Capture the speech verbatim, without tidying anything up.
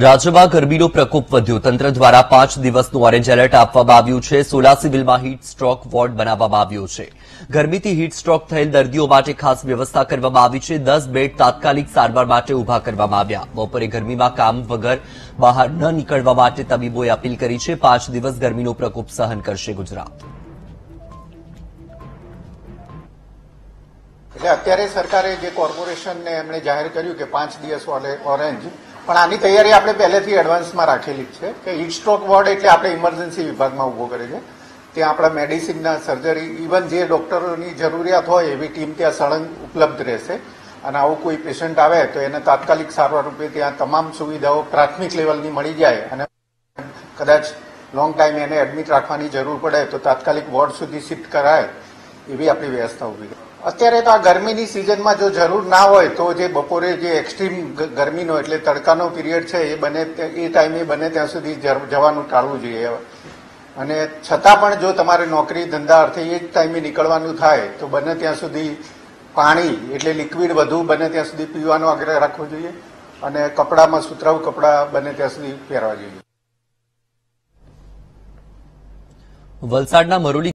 રાજ્યમાં ગરમીનો પ્રકોપ વધ્યો. તંત્ર દ્વારા પાંચ દિવસનું ઓરેન્જ એલર્ટ આપવામાં આવ્યું છે. સોલા સિવિલમાં હીટ સ્ટ્રોક વોર્ડ બનાવવામાં આવ્યો છે. ગરમીથી હીટ સ્ટ્રોક થયેલ દર્દીઓ માટે ખાસ વ્યવસ્થા કરવામાં આવી છે. દસ બેડ તાત્કાલિક સારવાર માટે ઉભા કરવામાં આવ્યા. બપોરે ગરમીમાં કામ વગર બહાર ન નીકળવા માટે તબીબોએ અપીલ કરી છે. પાંચ દિવસ ગરમીનો પ્રકોપ સહન કરશે ગુજરાત. અત્યારે સરકારે જે કોર્પોરેશનને એમણે જાહેર કર્યું કે પાંચ દિવસ ઓરેન્જ, પણ આની તૈયારી આપણે પહેલેથી એડવાન્સમાં રાખેલી છે કે હીટ સ્ટ્રોક વોર્ડ એટલે આપણે ઇમરજન્સી વિભાગમાં ઉભો કરે છે. ત્યાં આપણા મેડિસિનના, સર્જરી, ઇવન જે ડોક્ટરોની જરૂરિયાત હોય એવી ટીમ ત્યાં સળંગ ઉપલબ્ધ રહેશે. અને આવું કોઈ પેશન્ટ આવે તો એને તાત્કાલિક સારવાર રૂપે ત્યાં તમામ સુવિધાઓ પ્રાથમિક લેવલની મળી જાય. અને કદાચ લોંગ ટાઈમ એને એડમિટ રાખવાની જરૂર પડે તો તાત્કાલિક વોર્ડ સુધી શિફ્ટ કરાય એવી આપણી વ્યવસ્થા ઉભી રહે. અત્યારે તો આ ગરમીની સિઝનમાં જો જરૂર ના હોય તો જે બપોરે જે એક્સ્ટ્રીમ ગરમીનો એટલે તડકાનો પીરિયડ છે એ બને એ ટાઈમે બને ત્યાં સુધી જવાનું ટાળવું જોઈએ. અને છતાં પણ જો તમારે નોકરી ધંધા અર્થે એ જ ટાઈમે નીકળવાનું થાય તો બને ત્યાં સુધી પાણી એટલે લિક્વિડ વધુ બને ત્યાં સુધી પીવાનો આગ્રહ રાખવો જોઈએ. અને કપડામાં સુતરાઉ કપડાં બને ત્યાં સુધી પહેરવા જોઈએ. વલસાડના મરોલી